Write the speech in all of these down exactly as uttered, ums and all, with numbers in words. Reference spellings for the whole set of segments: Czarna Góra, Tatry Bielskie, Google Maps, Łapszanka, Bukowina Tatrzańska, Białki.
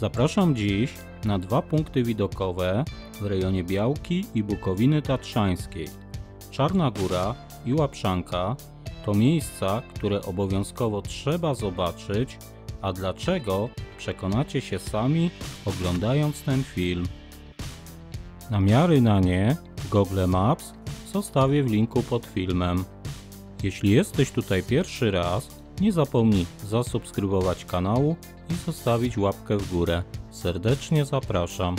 Zapraszam dziś na dwa punkty widokowe w rejonie Białki i Bukowiny Tatrzańskiej. Czarna Góra i Łapszanka to miejsca, które obowiązkowo trzeba zobaczyć, a dlaczego przekonacie się sami, oglądając ten film. Namiary na nie w Google Maps zostawię w linku pod filmem. Jeśli jesteś tutaj pierwszy raz, nie zapomnij zasubskrybować kanału i zostawić łapkę w górę. Serdecznie zapraszam.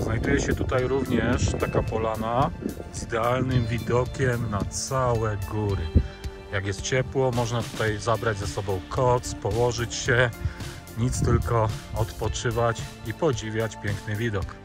Znajduje się tutaj również taka polana z idealnym widokiem na całe góry. Jak jest ciepło, można tutaj zabrać ze sobą koc, położyć się, nic tylko odpoczywać i podziwiać piękny widok.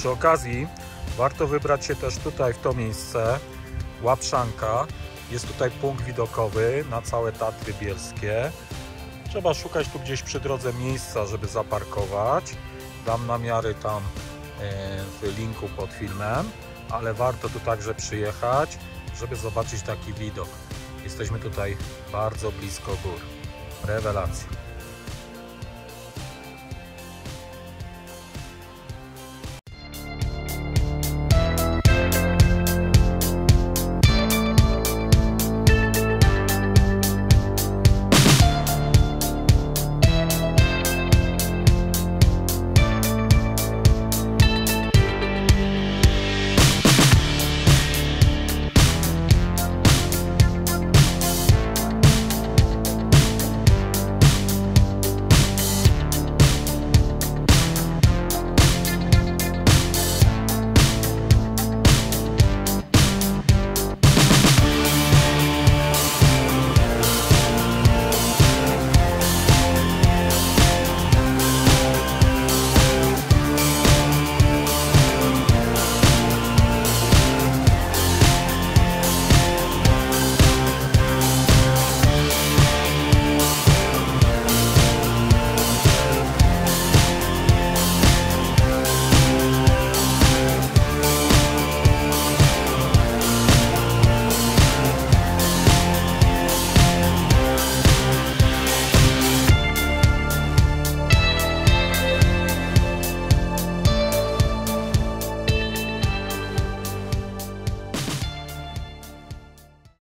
Przy okazji warto wybrać się też tutaj w to miejsce, Łapszanka. Jest tutaj punkt widokowy na całe Tatry Bielskie. Trzeba szukać tu gdzieś przy drodze miejsca, żeby zaparkować. Dam namiary tam w linku pod filmem, ale warto tu także przyjechać, żeby zobaczyć taki widok. Jesteśmy tutaj bardzo blisko gór. Rewelacja.